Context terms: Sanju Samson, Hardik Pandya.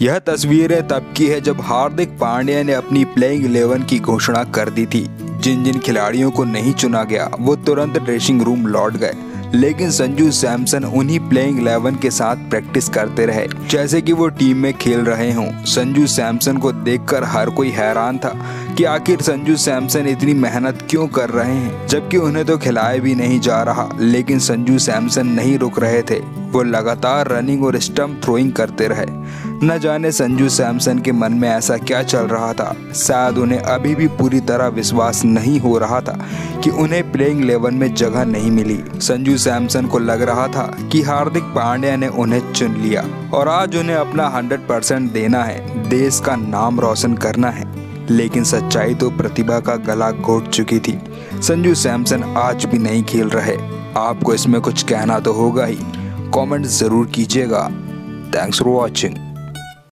यह तस्वीरें तब की है जब हार्दिक पांड्या ने अपनी प्लेइंग 11 की घोषणा कर दी थी। जिन जिन खिलाड़ियों को नहीं चुना गया वो तुरंत ड्रेसिंग रूम लौट गए, लेकिन संजू सैमसन उन्हीं प्लेइंग 11 के साथ प्रैक्टिस करते रहे जैसे कि वो टीम में खेल रहे हों। संजू सैमसन को देखकर हर कोई हैरान था कि आखिर संजू सैमसन इतनी मेहनत क्यों कर रहे हैं, जबकि उन्हें तो खिलाया भी नहीं जा रहा। लेकिन संजू सैमसन नहीं रुक रहे थे, वो लगातार रनिंग और स्टंप थ्रोइंग करते रहे। न जाने संजू सैमसन के मन में ऐसा क्या चल रहा था, शायद उन्हें अभी भी पूरी तरह विश्वास नहीं हो रहा था कि उन्हें प्लेइंग 11 में जगह नहीं मिली। संजू सैमसन को लग रहा था कि हार्दिक पांड्या ने उन्हें चुन लिया और आज उन्हें अपना 100% देना है, देश का नाम रोशन करना है। लेकिन सच्चाई तो प्रतिभा का गला घोट चुकी थी। संजू सैमसन आज भी नहीं खेल रहे। आपको इसमें कुछ कहना तो होगा ही, कमेंट जरूर कीजिएगा। Thanks for watching.